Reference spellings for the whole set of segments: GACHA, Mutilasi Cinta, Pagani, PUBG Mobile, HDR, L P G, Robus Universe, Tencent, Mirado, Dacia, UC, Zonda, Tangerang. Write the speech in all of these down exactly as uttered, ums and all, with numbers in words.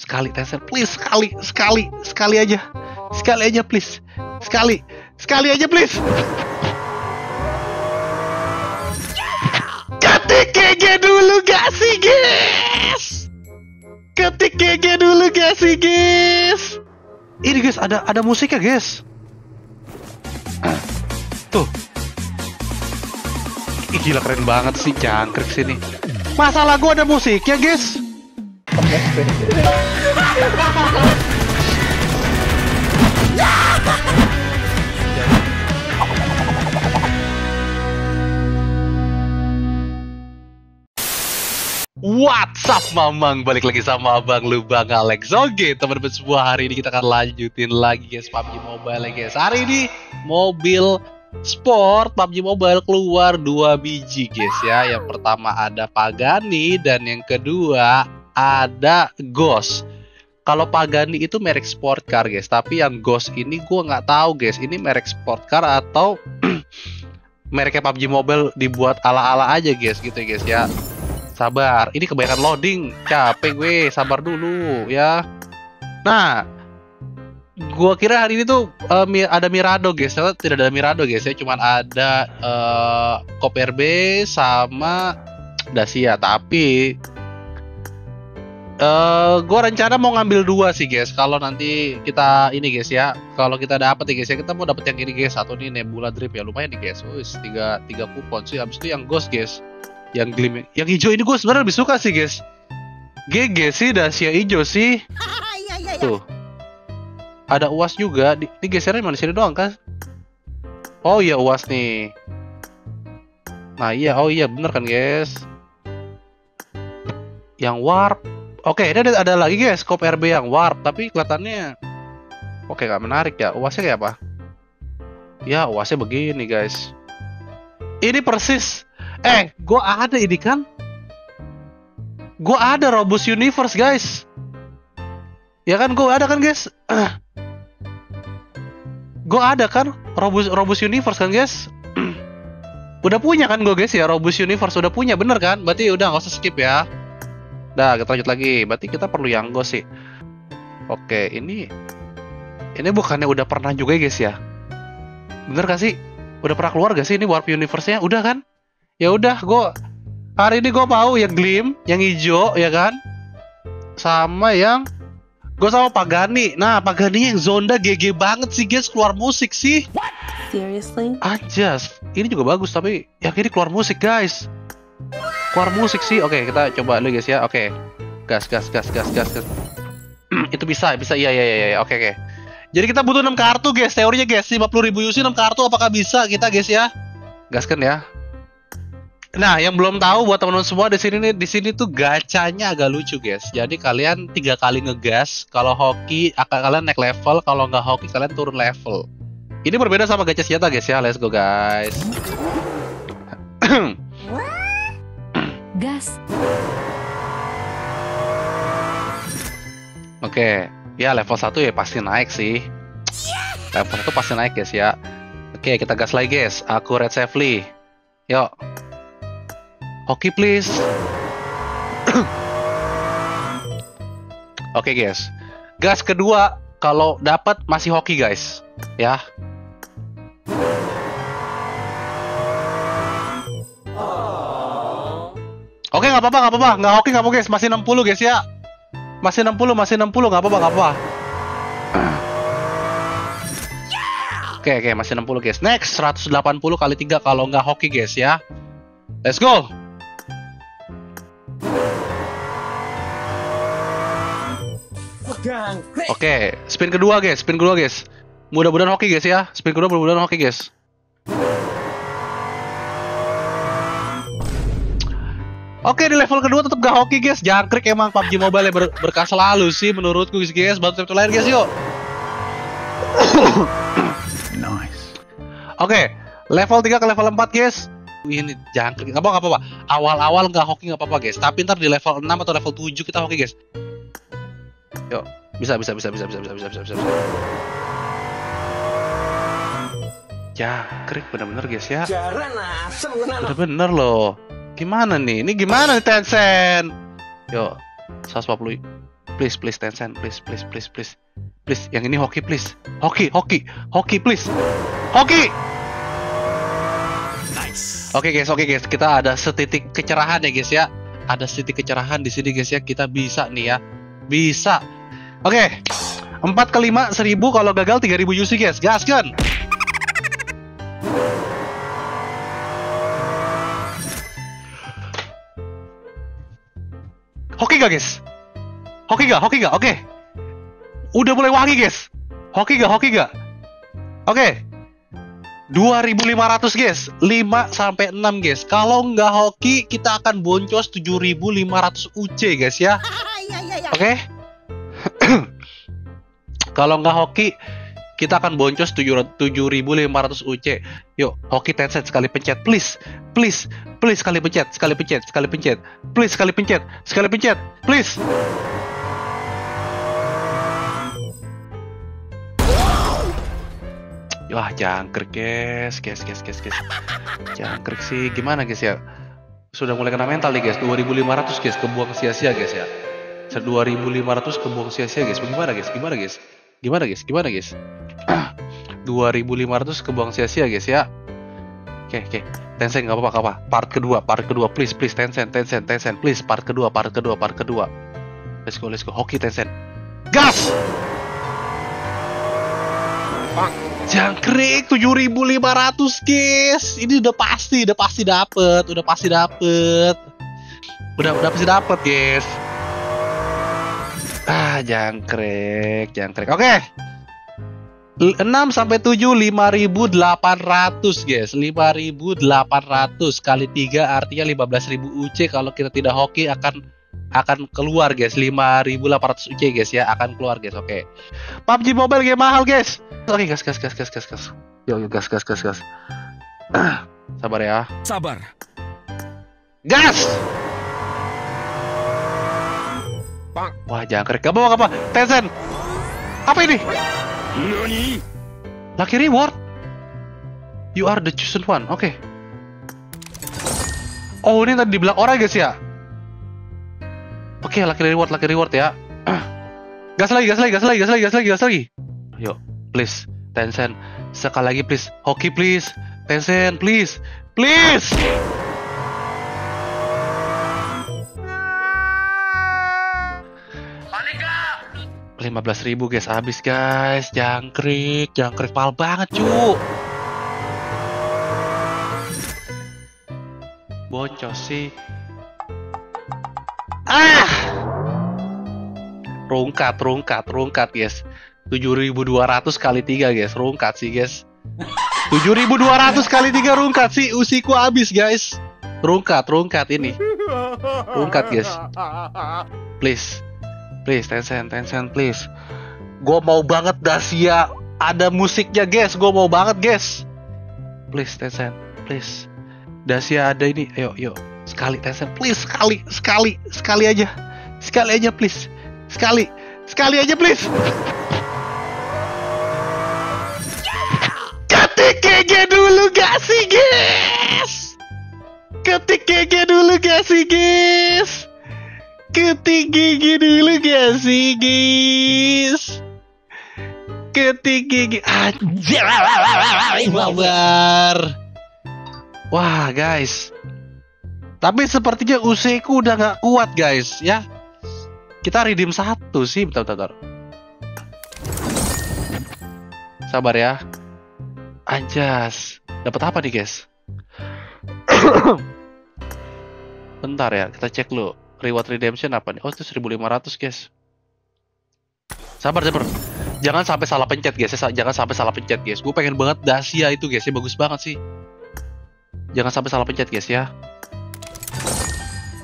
Sekali Tencent, please, sekali, sekali, sekali aja, sekali aja, please, sekali, sekali aja, please. Ketik G G dulu gak sih, guys? Ketik G G dulu gak sih, guys? Ini guys, ada ada musiknya, guys. Tuh, ih, gila keren banget sih cangkrik sini. Masalah gua ada musiknya, guys. What's up, Mamang? Balik lagi sama Abang Lubang Alex. Oke, teman-teman semua, hari ini kita akan lanjutin lagi guys P U B G Mobile ya guys. Hari ini mobil sport P U B G Mobile keluar dua biji guys ya. Yang pertama ada Pagani dan yang kedua ada Ghost. Kalau Pagani itu merek sport car guys, tapi yang Ghost ini gue nggak tahu guys. Ini merek sport car atau mereknya P U B G Mobile dibuat ala-ala aja guys gitu ya guys ya. Sabar, ini kebanyakan loading, capek gue, sabar dulu ya. Nah, gue kira hari ini tuh uh, ada Mirado guys, ternyata tidak ada Mirado guys ya, cuman ada uh, Cop R B sama Dacia, tapi Uh, gue rencana mau ngambil dua sih guys. Kalau nanti kita ini guys ya, kalau kita dapat ya guys ya, kita mau dapat yang ini guys. Satu nih Nebula Drip ya, lumayan nih guys. Wis tiga tiga kupon sih. Abis itu yang Ghost guys, yang Glim, yang hijau ini gue sebenarnya lebih suka sih guys. G G sih Dacia hijau sih. Tuh ada uas juga. Ini gesernya mana sini doang kan? Oh iya uas nih. Nah iya, oh iya bener kan guys. Yang warp. Oke, ini ada, ada lagi guys, Cop R B yang warp, tapi kelihatannya oke, gak menarik ya. Uasnya kayak apa? Ya, uasnya begini guys. Ini persis. Eh, gue ada ini kan? Gue ada Robus Universe guys. Ya kan, gue ada kan guys? Gue ada kan? Robus Robus Universe kan guys? Udah punya kan gue guys ya? Robus Universe udah punya, bener kan? Berarti udah nggak usah skip ya. Nah, kita lanjut lagi. Berarti kita perlu yang Ghost sih. Oke, ini ini bukannya udah pernah juga ya guys ya? Bener gak sih? Udah pernah keluar gak sih ini Warp Universe-nya? Udah kan? Ya udah, gua hari ini gua mau yang Glim, yang hijau ya kan? Sama yang gua sama Pagani. Nah, Paganinya yang Zonda G G banget sih guys, keluar musik sih. What? Seriously? Anjas. Ini juga bagus tapi yang ini keluar musik guys. Keluar musik sih. Oke, kita coba dulu guys ya. Oke. Gas gas gas gas gas gas. Itu bisa, bisa. Iya iya iya. Oke oke. Jadi kita butuh enam kartu guys. Teorinya guys, lima puluh ribu U C enam kartu, apakah bisa kita guys ya? Gaskan ya. Nah, yang belum tahu buat teman-teman semua di sini nih, di sini tuh gacanya agak lucu guys. Jadi kalian tiga kali ngegas, kalau hoki akan kalian naik level, kalau nggak hoki kalian turun level. Ini berbeda sama gacha senjata guys ya. Let's go guys. Gas. Oke, ya level satu ya pasti naik sih. Level satu pasti naik guys ya. Oke, kita gas lagi guys. Aku red safely. Yuk. Hoki please. Oke guys. Gas kedua kalau dapat masih hoki guys. Ya. Oke, nggak apa-apa, nggak apa-apa, nggak hoki, nggak apa guys, masih enam puluh guys ya, masih enam puluh, masih enam puluh, nggak apa-apa, nggak apa-apa. Oke, oke, masih enam puluh guys. Next, seratus delapan puluh kali tiga kalau nggak hoki guys ya. Let's go. Oke, spin kedua guys, spin kedua guys. Mudah-mudahan hoki guys ya, spin kedua mudah-mudahan hoki guys. Oke, di level kedua tetap gak hoki guys. Jangkrik emang P U B G Mobile yang ber berkah selalu sih menurutku guys guys. Bantu satu lain guys yuk. Nice. Oke, level tiga ke level empat guys. Wih, ini jangkrik. Gak apa-apa, gak apa-apa. Awal-awal gak hoki gak apa-apa guys. Tapi ntar di level enam atau level tujuh kita hoki guys. Yuk, bisa bisa bisa bisa bisa bisa bisa bisa. bisa. Jangkrik bener-bener guys ya. Bener-bener loh. Gimana nih? Ini gimana nih Tencent? Yo, seratus empat puluh Please, please, Tencent, please, please, please, please, please. Yang ini hoki, please. Hoki, hoki, hoki, please. Hoki. Nice. Oke, okay, guys, oke, okay, guys. Kita ada setitik kecerahan ya, guys ya. Ada setitik kecerahan di sini, guys ya. Kita bisa nih ya. Bisa. Oke. Okay. empat ke lima seribu, kalau gagal tiga ribu U C, guys. Gaskan. Hoki gak, guys? Hoki gak? Hoki gak? Oke. Okay. Udah mulai wangi, guys. Hoki gak? Hoki gak? Oke. Okay. dua ribu lima ratus, guys. lima sampai enam, guys. Kalau nggak hoki, kita akan boncos tujuh ribu lima ratus U C, guys ya. Oke. Okay. Kalau nggak hoki, kita akan boncos tujuh ribu lima ratus U C. Yuk, hoki Tencent, sekali pencet, please. Please, please, sekali pencet, sekali pencet, sekali pencet. Please, sekali pencet, sekali pencet. Please. Wah, jangkrik, guys. Guys, guys, guys, guys. Jangkrik sih, gimana, guys ya? Sudah mulai kena mental nih, guys. dua ribu lima ratus, guys, kebuang sia-sia, guys ya. dua ribu lima ratus kebuang sia-sia, guys. Bagaimana, guys? Gimana, guys? Gimana, guys? Gimana, guys? dua ribu lima ratus kebuang sia-sia, guys ya. Oke, oke. Tencent, nggak apa-apa, nggak apa. Part kedua, part kedua, please, please, Tencent, Tencent, Tencent, please. Part kedua, part kedua, part kedua. Let's go, let's go. Hoki Tencent. Gas! Jangkrik tujuh ribu lima ratus, guys. Ini udah pasti, udah pasti dapet, udah pasti dapet. Udah, udah pasti dapet, guys. Ah, jangkrik, jangkrik. Oke. Okay. enam sampai tujuh lima ribu delapan ratus, guys. lima ribu delapan ratus kali tiga artinya lima belas ribu U C. Kalau kita tidak hoki akan akan keluar, guys. lima ribu delapan ratus U C, guys ya, akan keluar, guys. Oke. Okay. P U B G Mobile game mahal, guys. Oke, okay, gas gas gas gas gas gas. Yo, gas gas gas gas. Ah, sabar ya. Sabar. Gas. Bang. Wah, jangkrik. Gak bawa apa? Tencent. Apa ini? Nani? Lucky reward. You are the chosen one. Oke. Okay. Oh, ini tadi dibilang orang, guys ya. Oke, okay, lucky reward, lucky reward ya. Gas lagi, gas lagi, gas lagi, gas lagi, gas lagi, gas lagi. Yuk, please, Tencent. Sekali lagi, please. Hoki, please. Tencent, please. Please. lima belas ribu, guys, habis, guys. Jangkrik, jangkrik pal banget, cu. Bocos sih. Ah! Rungkat, rungkat, rungkat, guys. tujuh ribu dua ratus kali tiga, guys. Rungkat sih, guys. tujuh ribu dua ratus kali tiga rungkat sih. Usiku habis, guys. Rungkat, rungkat ini. Rungkat, guys. Please. Please, Tencent, Tencent, please. Gue mau banget Dacia. Ada musiknya, guys. Gue mau banget, guys. Please, Tencent, please. Dacia ada ini. Ayo, yuk. Sekali, Tencent, please. Sekali, sekali, sekali aja. Sekali aja, please. Sekali, sekali aja, please. Ketik G G dulu gak sih, guys? Ketik G G dulu gak sih, guys? Ketik gigi dulu gak sih, guys? Ketik gigi. Anjir. Wah, guys. Tapi sepertinya U C ku udah gak kuat, guys. Ya. Kita redeem satu sih. Bentar, bentar, bentar. Sabar ya. Anjas. Dapat apa nih, guys? Bentar ya. Kita cek dulu. Reward redemption apa nih? Oh, itu seribu lima ratus, guys. Sabar, sabar. Jangan sampai salah pencet, guys. Jangan sampai salah pencet, guys. Gue pengen banget Dacia itu, guys. Ya, bagus banget sih. Jangan sampai salah pencet, guys ya.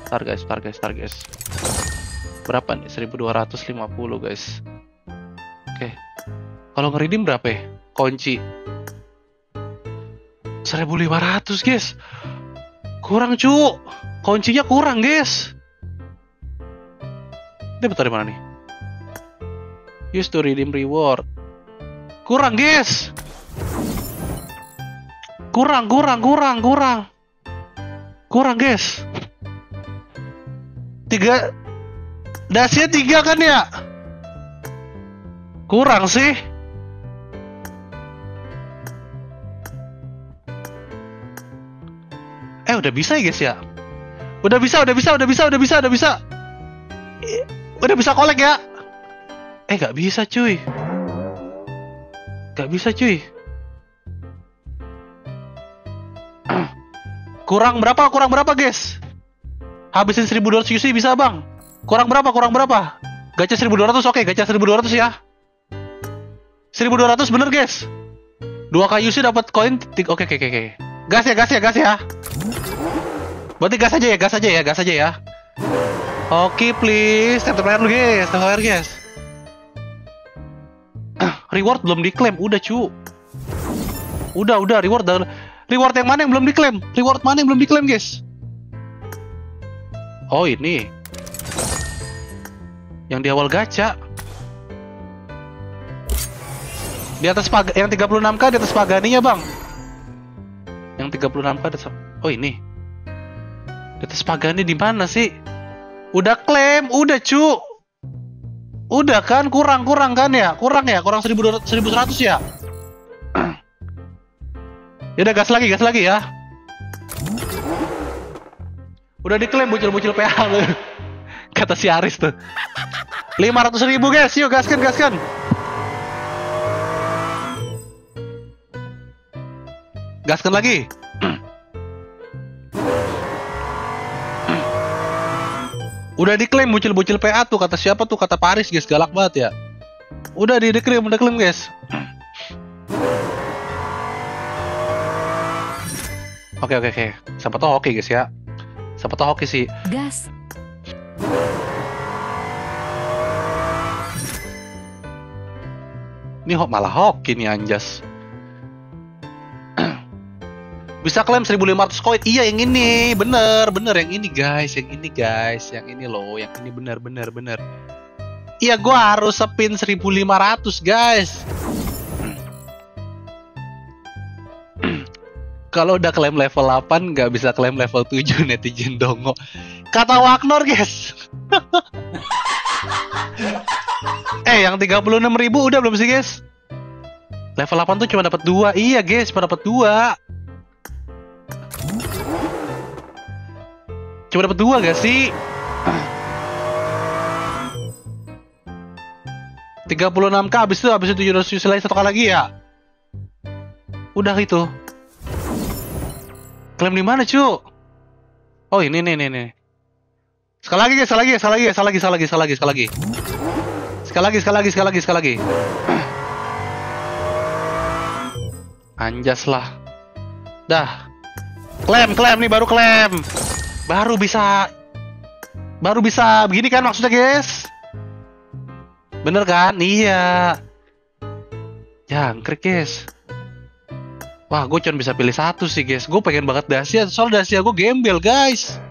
Tar, guys. Tar, guys. Tar, guys. Berapa nih? seribu dua ratus lima puluh, guys. Oke. Okay. Kalau nge-redeem berapa ya? Kunci. seribu lima ratus, guys. Kurang, cu. Kuncinya kurang, guys. Dapat dari mana nih? Use to redeem reward. Kurang, guys. Kurang, kurang, kurang, kurang. Kurang, guys. Tiga Dacia tiga kan ya? Kurang sih. Eh udah bisa ya guys ya? Udah bisa, udah bisa, udah bisa, udah bisa, udah bisa. Udah bisa kolek ya? Eh gak bisa cuy. Gak bisa cuy. Kurang berapa? Kurang berapa guys? Habisin seribu dua ratus U C bisa bang? Kurang berapa? Kurang berapa? Gacha seribu dua ratus, oke, gacha seribu dua ratus ya. seribu dua ratus bener guys. dua K U C dapat koin. Oke, oke, oke. Gas ya, gas ya, gas ya. Berarti gas aja ya, gas aja ya, gas aja ya. Oke, please. Tap player lu guys, tap player guys. Reward belum diklaim, udah cu. Udah, udah reward dah. Reward yang mana yang belum diklaim? Reward mana yang belum diklaim, guys? Oh, ini. Yang di awal gacha. Di atas pag yang tiga puluh enam K di atas Paganinya, Bang. Yang tiga puluh enam K di atas. Oh, ini. Di atas Pagani di mana sih? Udah klaim, udah cu. Udah kan kurang-kurang kan ya? Kurang ya? Kurang seribu seratus ya? Yaudah gas lagi, gas lagi ya. Udah diklaim bucil-bucil P A lu. Kata si Aris tuh. lima ratus ribu guys, yuk gaskan, gaskan. Gaskan lagi. Udah diklaim bucil-bucil P A tuh, kata siapa tuh? Kata Paris guys, galak banget ya. Udah diklaim, udah klaim guys. Oke oke oke, siapa tau hoki guys ya, siapa tau hoki sih. Gas. Ini malah hoki nih anjas. Bisa klaim seribu lima ratus koin, iya yang ini, bener bener yang ini guys, yang ini guys, yang ini loh, yang ini bener bener bener. Iya gua harus sepin seribu lima ratus guys. Kalau udah klaim level delapan nggak bisa klaim level tujuh, netizen dongo. Kata Waknor guys. Eh yang tiga puluh enam ribu udah belum sih guys? Level delapan tuh cuma dapat dua. Iya guys, cuma dapat dua. Cuma dapat dua gak sih? tiga puluh enam K habis itu habis itu tujuh ratus U C lagi satu kali lagi ya. Udah itu. Klaim di mana, cu? Oh, ini nih nih nih. Sekali lagi, sekali lagi, sekali lagi, sekali lagi, sekali lagi, sekali lagi, sekali lagi. Sekali lagi, sekali lagi, sekali lagi, sekali lagi. Anjas lah. Dah. Klaim, klaim nih baru klaim. Baru bisa Baru bisa begini kan maksudnya, guys? Bener kan? Iya. Jangkrik, guys. Wah, gue cuma bisa pilih satu sih, guys. Gue pengen banget Dacia, soalnya Dacia gue gembel, guys.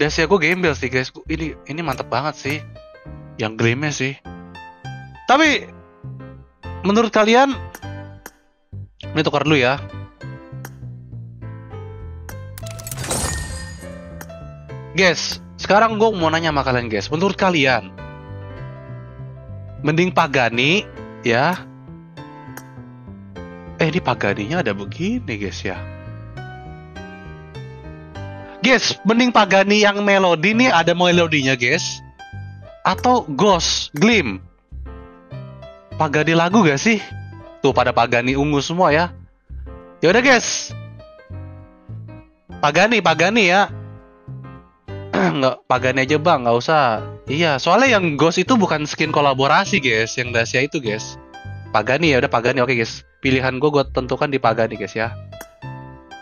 Dacia gue gembel sih, guys. Ini ini mantep banget sih. Yang grimnya sih. Tapi, menurut kalian... Ini tukar dulu ya. Guys, sekarang gue mau nanya sama kalian, guys. Menurut kalian... Mending Pagani, ya... Eh, ini Paganinya ada begini, guys, ya. Guys, mending Pagani yang melodi nih ada melodinya, guys. Atau Ghost, Glim. Pagani lagu gak sih? Tuh, pada Pagani ungu semua, ya. Yaudah, guys. Pagani, Pagani, ya. Nggak, Pagani aja, bang. Nggak usah. Iya, soalnya yang Ghost itu bukan skin kolaborasi, guys. Yang Dacia itu, guys. Pagani ya, udah Pagani, oke guys. Pilihan gue gue tentukan di Pagani guys ya.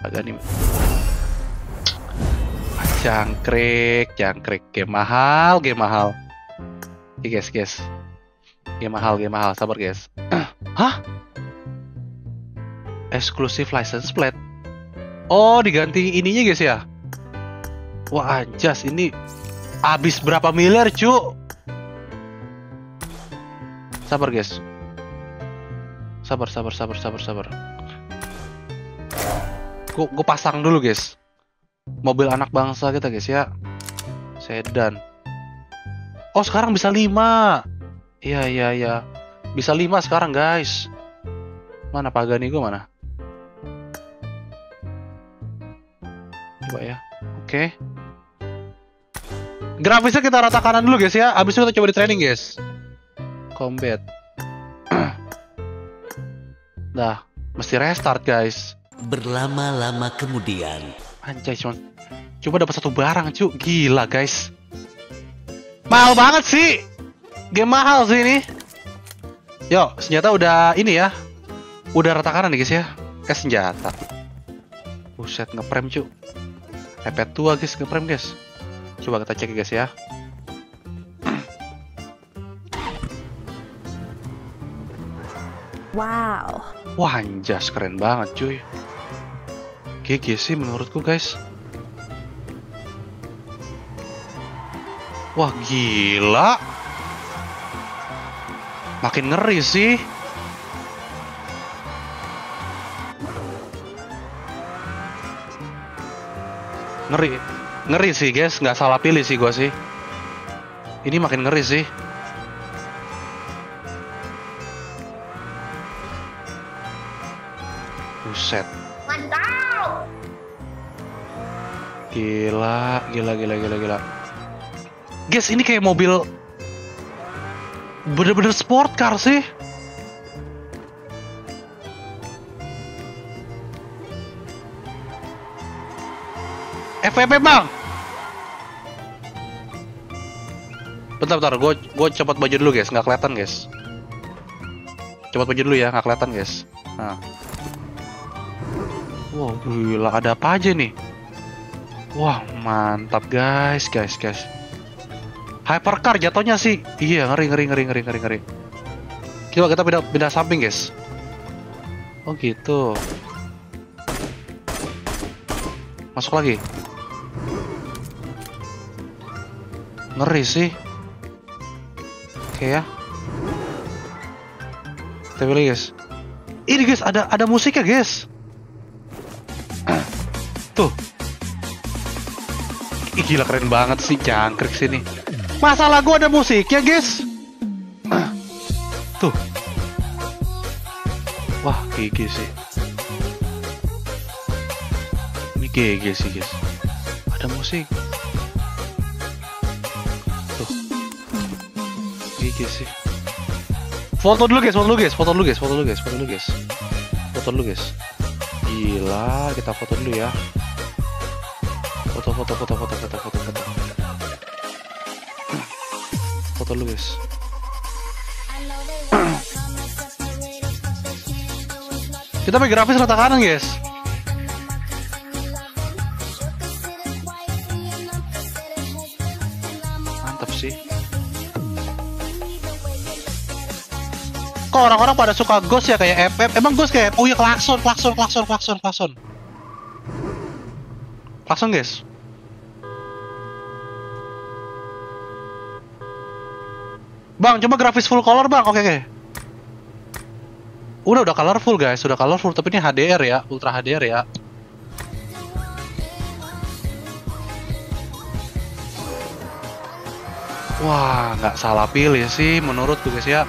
Pagani. Jangkrik, jangkrik. Game mahal, game mahal. Oke guys, guys. Game mahal, game mahal. Sabar guys. Hah? Exclusive license plate. Oh, diganti ininya guys ya. Wah, anjas ini abis berapa miliar, cu? Sabar guys. Sabar, sabar, sabar, sabar, sabar. Gue pasang dulu, guys. Mobil anak bangsa kita, guys, ya. Sedan. Oh, sekarang bisa lima. Iya, iya, iya. Bisa lima sekarang, guys. Mana Pagani gue mana? Coba ya. Oke. Okay. Grafisnya kita rata kanan dulu, guys ya. Abis itu kita coba di training, guys. Combat. Dah, mesti restart, guys. Berlama-lama kemudian. Anjay, cuman coba dapat satu barang, cu. Gila, guys. Mahal banget sih. Game mahal sih ini. Yo, senjata udah ini ya. Udah rata kanan nih, guys ya. Eh, senjata. Buset, ngeprem, cu. Epet tua, guys, ngeprem, guys. Coba kita cek, guys ya. Wow. Wah, anjas, keren banget, cuy. G G sih menurutku, guys. Wah, gila. Makin ngeri sih. Ngeri. Ngeri sih, guys, nggak salah pilih sih gua sih. Ini makin ngeri sih. Buset. Mantap. Gila, gila, gila, gila, gila. Guys, ini kayak mobil bener-bener sport car sih. F W P, bang. Bentar, bentar. Gue gue copot baju dulu, guys. Nggak kelihatan, guys. Copot baju dulu ya. Nggak kelihatan, guys. Nah. Wow, gila. Ada apa aja nih? Wah, mantap, guys. Guys, guys. Hypercar jatuhnya sih. Iya, ngeri, ngeri, ngeri, ngeri, ngeri, ngeri. Coba kita pindah, pindah samping, guys. Oh, gitu. Masuk lagi. Ngeri sih. Oke ya. Kita pilih, guys. Ini, guys, ada ada musiknya, guys. Tuh. Ih, gila, keren banget sih, jangkrik sini. Masalah gua ada musiknya, guys. Tuh. Wah, G G sih. Ini G G sih, guys. Ada musik. Sih. Foto dulu, guys, foto dulu, guys, foto dulu, guys, foto dulu, guys, foto dulu, guys, foto dulu, guys. Gila, kita foto dulu ya. Foto, foto, foto, foto, foto, foto, foto. Foto dulu, guys. Kita pakai grafis rata kanan, guys. Mantap sih. Orang-orang pada suka ghost ya, kayak F F. Emang ghost kayak, oh ya, klakson, klakson, klakson, klakson, klakson, klakson, guys. Bang, coba grafis full color, bang. Oke, oke. Udah, udah colorful, guys. Udah colorful, tapi ini H D R ya, ultra H D R ya. Wah, nggak salah pilih sih, menurutku, guys ya.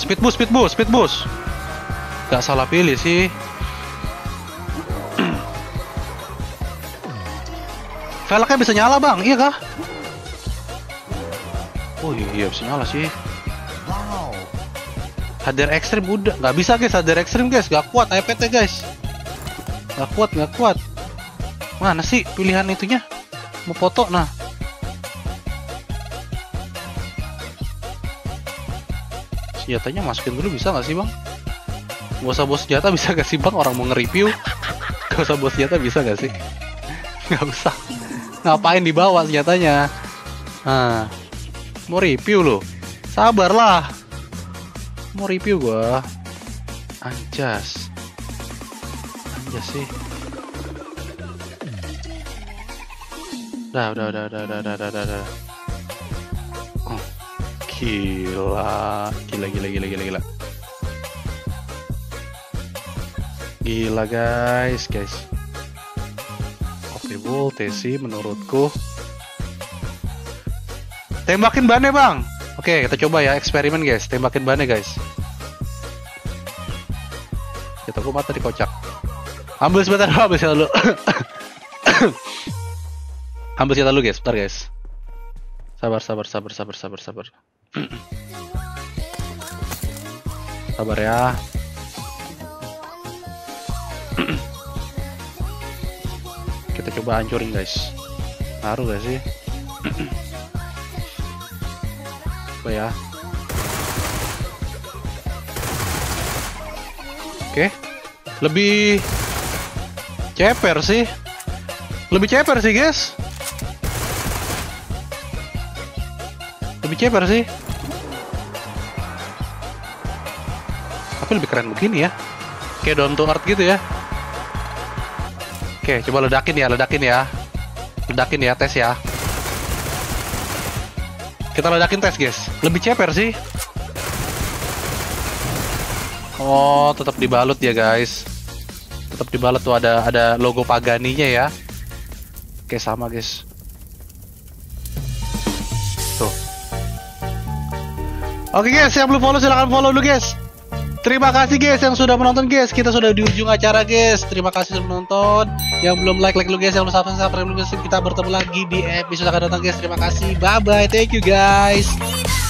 Speed boost, speed boost, speed boost. Gak salah pilih sih. Velgnya bisa nyala, bang, iya kah? Oh iya, bisa nyala sih. Wow. H D R ekstrim udah, gak bisa, guys, H D R ekstrim, guys, gak kuat iPad-nya, guys. Gak kuat, gak kuat. Mana sih pilihan itunya? Mau foto, nah. Senjatanya masukin dulu, bisa nggak sih, bang? Gak usah bawa senjata, bisa nggak sih, bang? Orang mau nge-review. Gak usah bawa senjata, bisa nggak sih? Nggak usah. Ngapain dibawa senjatanya? Nah, mau review loh. Sabarlah. Mau review gua. Anjas. Anjas sih. Udah, udah, udah, udah, udah, udah, udah, udah. Gila, gila, gila, gila, gila, gila. Gila, guys, guys. Oke, bu. unggul Tesi menurutku. Tembakin bannya bang. Oke, kita coba ya eksperimen guys. Tembakin bannya guys. Kita gue mata dikocak. Ambil sebentar, ambil sebentar dulu. Ambil sebentar dulu guys, bentar guys. Sabar, sabar, sabar, sabar, sabar, sabar. Sabar ya. Kita coba hancurin guys. Ngaruh gak sih? Coba ya. Oke. Lebih ceper sih. Lebih ceper sih guys. Lebih ceper sih. Tapi lebih keren begini ya. Kayak down to earth gitu ya. Oke, coba ledakin ya, ledakin ya. Ledakin ya, tes ya. Kita ledakin tes, guys. Lebih ceper sih. Oh, tetap dibalut ya, guys. Tetap dibalut tuh, ada ada logo Paganinya ya. Oke, sama, guys. Tuh. Oke, guys, yang belum follow silahkan follow dulu, guys. Terima kasih guys yang sudah menonton guys. Kita sudah di ujung acara guys. Terima kasih sudah menonton. Yang belum like like dulu guys. Yang belum subscribe subscribe dulu guys. Kita bertemu lagi di episode akan datang guys. Terima kasih. Bye bye. Thank you guys.